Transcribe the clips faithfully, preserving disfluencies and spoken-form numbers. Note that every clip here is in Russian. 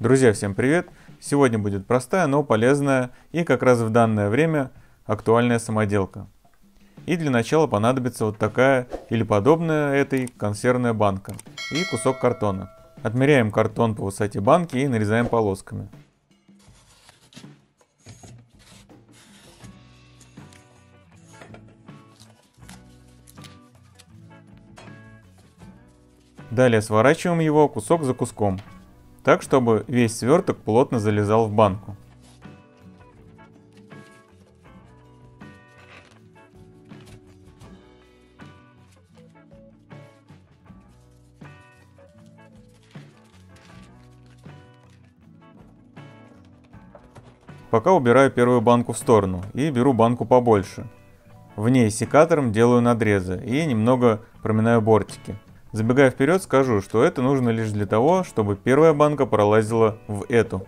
Друзья, всем привет! Сегодня будет простая, но полезная и как раз в данное время актуальная самоделка. И для начала понадобится вот такая или подобная этой консервная банка и кусок картона. Отмеряем картон по высоте банки и нарезаем полосками. Далее сворачиваем его кусок за куском, так, чтобы весь сверток плотно залезал в банку. Пока убираю первую банку в сторону и беру банку побольше. В ней секатором делаю надрезы и немного проминаю бортики. Забегая вперед, скажу, что это нужно лишь для того, чтобы первая банка пролазила в эту.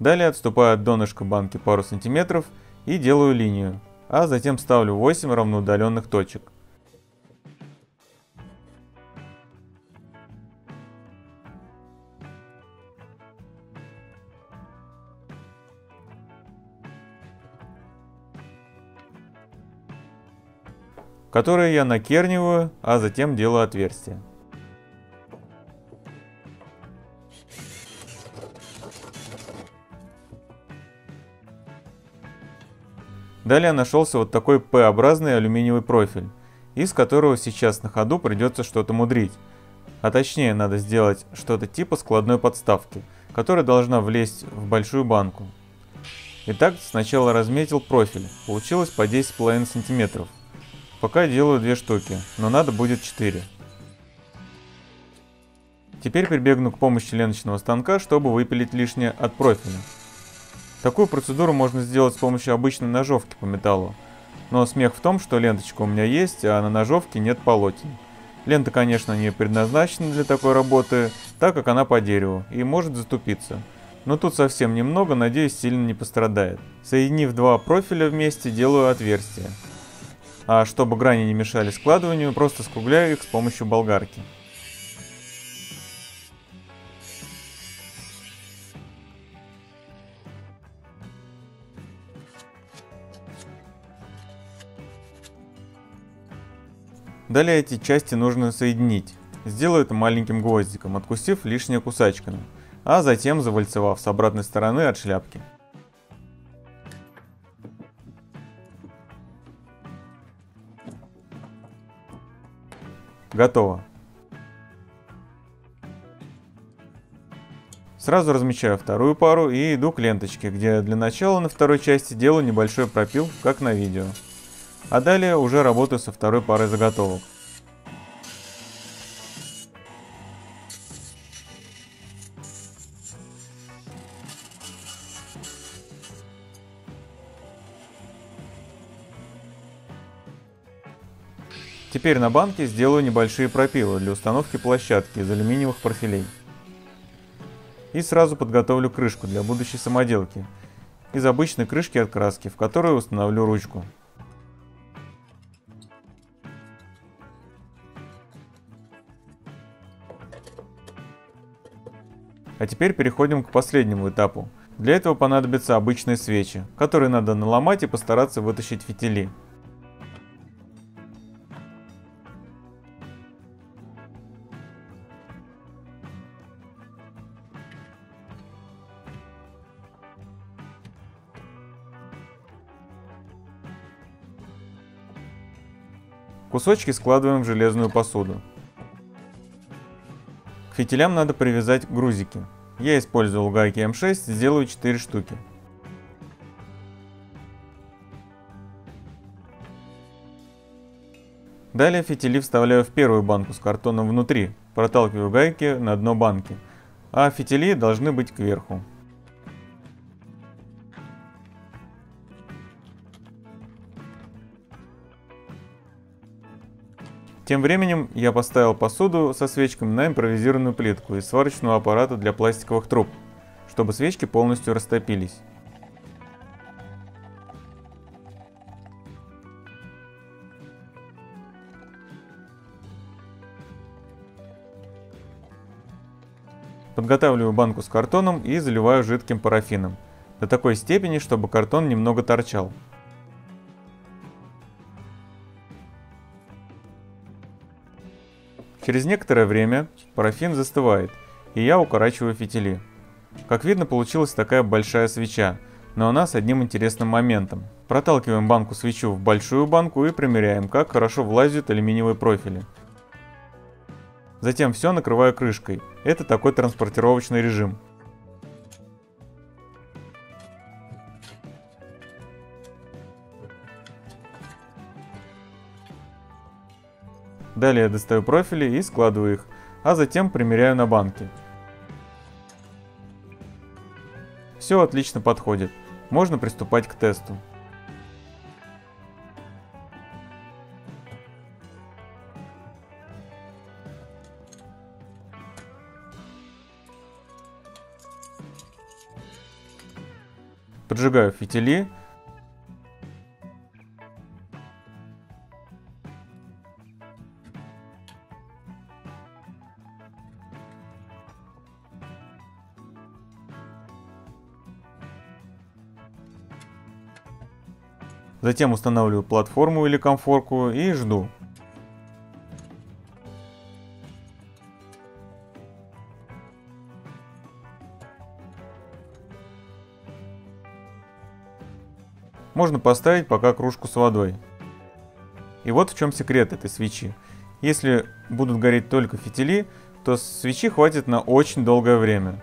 Далее отступаю от донышка банки пару сантиметров и делаю линию, а затем ставлю восемь равноудаленных точек. Которые я накерниваю, а затем делаю отверстие. Далее нашелся вот такой П-образный алюминиевый профиль, из которого сейчас на ходу придется что-то мудрить. А точнее надо сделать что-то типа складной подставки, которая должна влезть в большую банку. Итак, сначала разметил профиль, получилось по десять с половиной сантиметров. Пока делаю две штуки, но надо будет четыре. Теперь прибегну к помощи ленточного станка, чтобы выпилить лишнее от профиля. Такую процедуру можно сделать с помощью обычной ножовки по металлу. Но смех в том, что ленточка у меня есть, а на ножовке нет полотен. Лента, конечно, не предназначена для такой работы, так как она по дереву и может затупиться. Но тут совсем немного, надеюсь, сильно не пострадает. Соединив два профиля вместе, делаю отверстие. А чтобы грани не мешали складыванию, просто скругляю их с помощью болгарки. Далее эти части нужно соединить. Сделаю это маленьким гвоздиком, откусив лишнее кусачками, а затем завальцевав с обратной стороны от шляпки. Готово. Сразу размечаю вторую пару и иду к ленточке, где для начала на второй части делаю небольшой пропил, как на видео. А далее уже работаю со второй парой заготовок. Теперь на банке сделаю небольшие пропилы для установки площадки из алюминиевых профилей. И сразу подготовлю крышку для будущей самоделки из обычной крышки от краски, в которую установлю ручку. А теперь переходим к последнему этапу. Для этого понадобятся обычные свечи, которые надо наломать и постараться вытащить фитили. Кусочки складываем в железную посуду. К фитилям надо привязать грузики. Я использовал гайки эм шесть, сделаю четыре штуки. Далее фитили вставляю в первую банку с картоном внутри, проталкиваю гайки на дно банки, а фитили должны быть кверху. Тем временем я поставил посуду со свечками на импровизированную плитку из сварочного аппарата для пластиковых труб, чтобы свечки полностью растопились. Подготавливаю банку с картоном и заливаю жидким парафином, до такой степени, чтобы картон немного торчал. Через некоторое время парафин застывает, и я укорачиваю фитили. Как видно, получилась такая большая свеча, но она с одним интересным моментом. Проталкиваем банку свечу в большую банку и примеряем, как хорошо влазят алюминиевые профили. Затем все накрываю крышкой. Это такой транспортировочный режим. Далее достаю профили и складываю их, а затем примеряю на банки. Все отлично подходит. Можно приступать к тесту. Поджигаю фитили. Затем устанавливаю платформу или комфорку и жду. Можно поставить пока кружку с водой. И вот в чем секрет этой свечи. Если будут гореть только фитили, то свечи хватит на очень долгое время.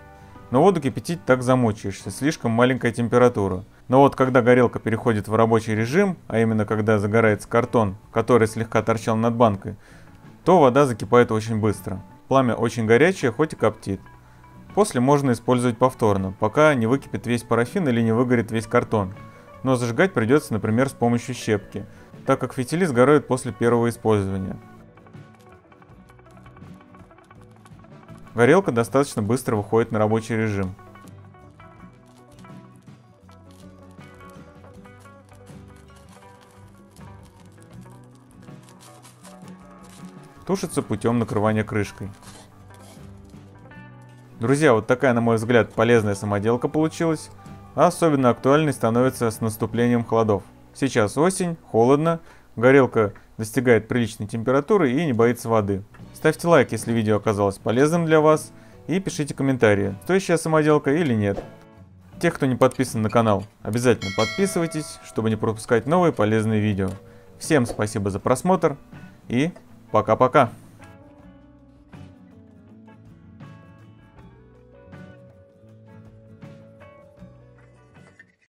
Но воду кипятить так замучаешься, слишком маленькая температура. Но вот когда горелка переходит в рабочий режим, а именно когда загорается картон, который слегка торчал над банкой, то вода закипает очень быстро. Пламя очень горячее, хоть и коптит. После можно использовать повторно, пока не выкипит весь парафин или не выгорит весь картон. Но зажигать придется, например, с помощью щепки, так как фитили сгорают после первого использования. Горелка достаточно быстро выходит на рабочий режим. Тушится путем накрывания крышкой. Друзья, вот такая, на мой взгляд, полезная самоделка получилась. А особенно актуальной становится с наступлением холодов. Сейчас осень, холодно, горелка достигает приличной температуры и не боится воды. Ставьте лайк, если видео оказалось полезным для вас, и пишите комментарии, стоящая самоделка или нет. Те, кто не подписан на канал, обязательно подписывайтесь, чтобы не пропускать новые полезные видео. Всем спасибо за просмотр и пока-пока!